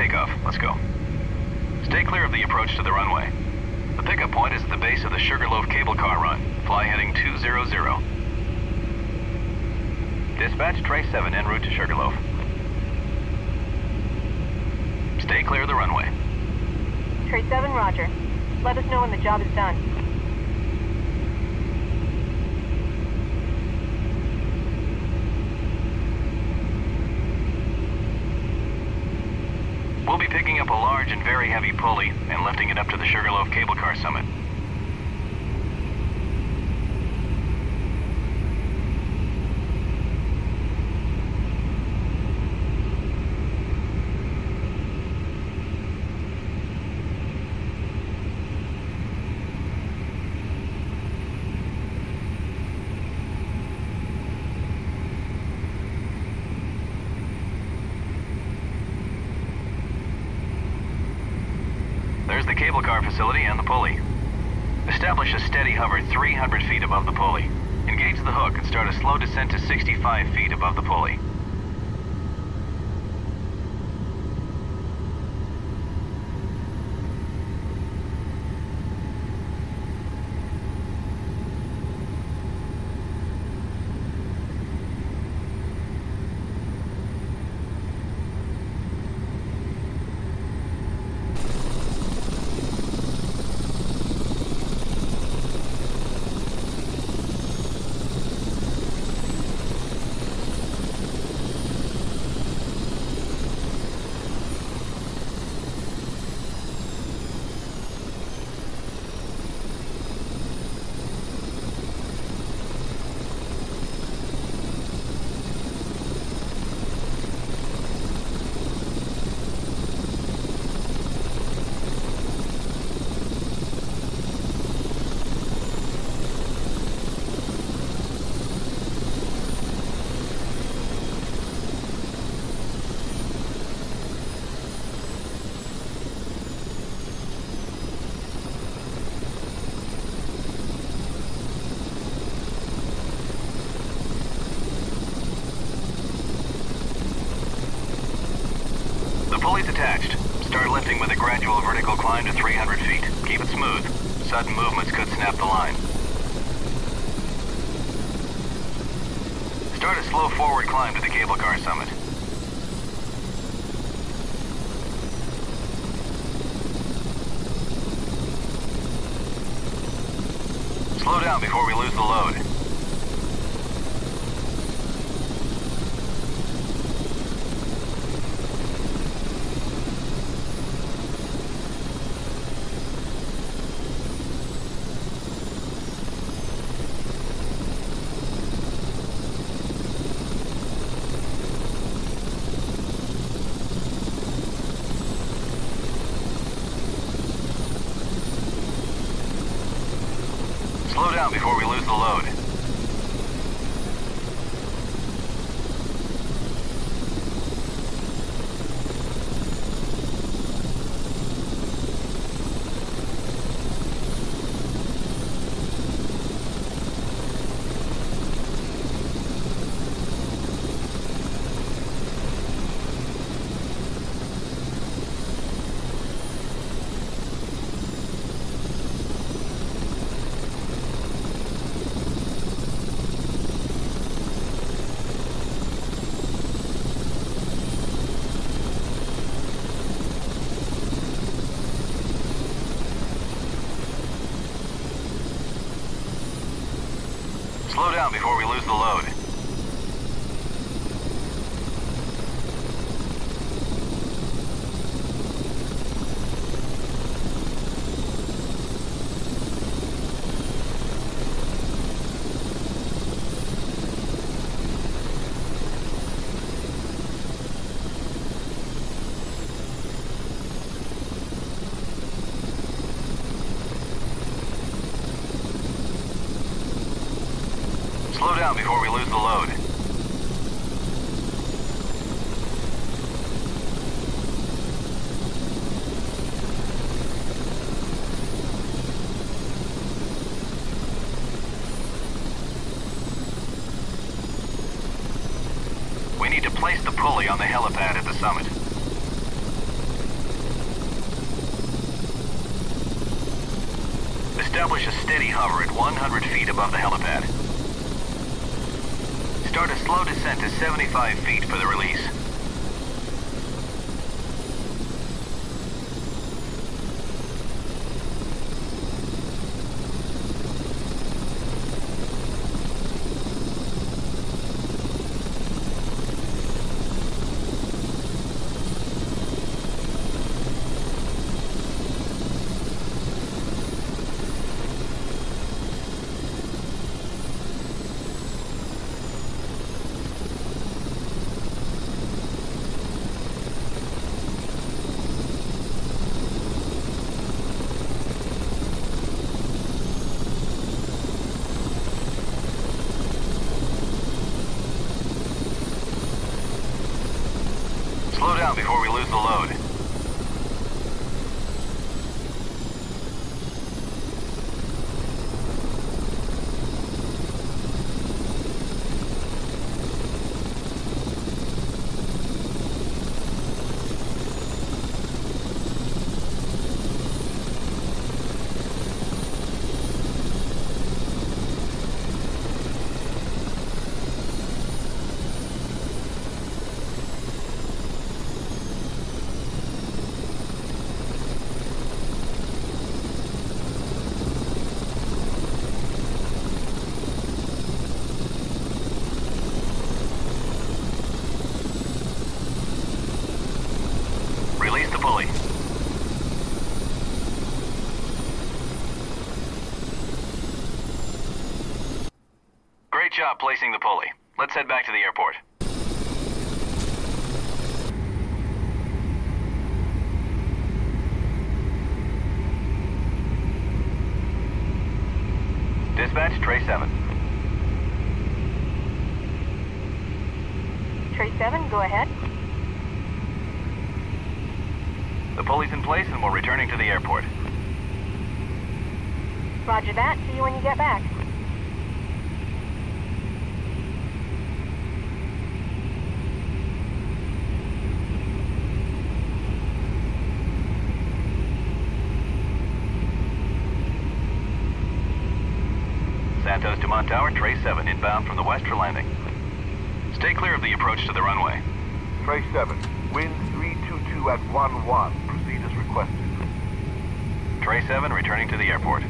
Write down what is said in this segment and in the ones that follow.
takeoff. Let's go. Stay clear of the approach to the runway. The pickup point is at the base of the Sugarloaf cable car run. Fly heading 200. Dispatch Trace 7 en route to Sugarloaf. Stay clear of the runway. Trace 7, roger. Let us know when the job is done. We'll be picking up a large and very heavy pulley and lifting it up to the Sugarloaf cable car summit. The cable car facility and the pulley. Establish a steady hover 300 feet above the pulley. Engage the hook and start a slow descent to 65 feet above the pulley. Attached. Start lifting with a gradual vertical climb to 300 feet. Keep it smooth. Sudden movements could snap the line. Start a slow forward climb to the cable car summit. Slow down before we lose the load. Slow down before we lose the load. Slow down before we lose the load. Slow down before we lose the load. We need to place the pulley on the helipad at the summit. Establish a steady hover at 100 feet above the helipad. Start a slow descent to 75 feet for the release. Before we lose the load. Great job placing the pulley. Let's head back to the airport. Dispatch, Tray 7. Tray 7, go ahead. The pulley's in place and we're returning to the airport. Roger that. See you when you get back. Santos Dumont Tower, Tray 7, inbound from the west for landing. Stay clear of the approach to the runway. Tray 7, wind 322 at 1-1. Proceed as requested. Tray 7, returning to the airport.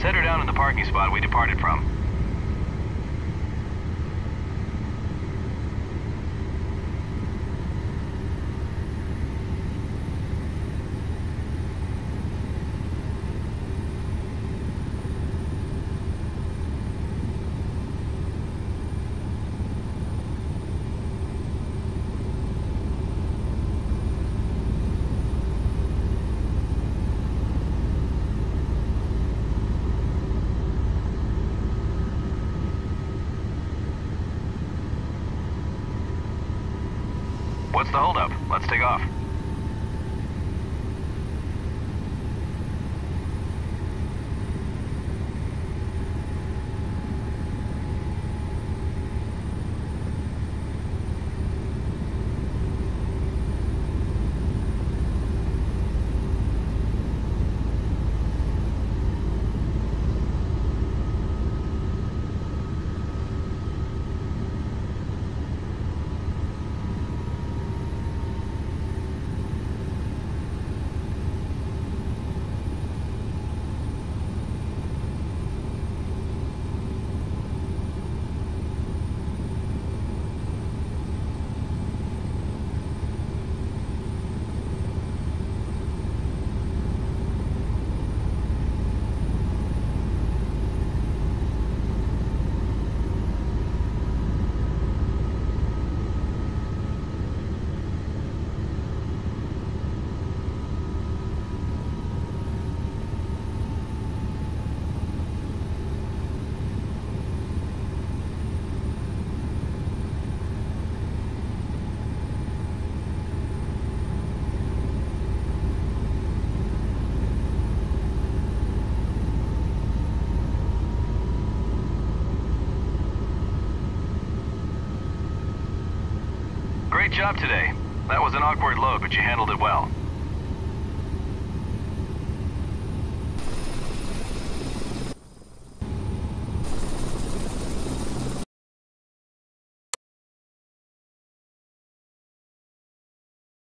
Set her down in the parking spot we departed from. What's the holdup? Let's take off. Great job today. That was an awkward load, but you handled it well.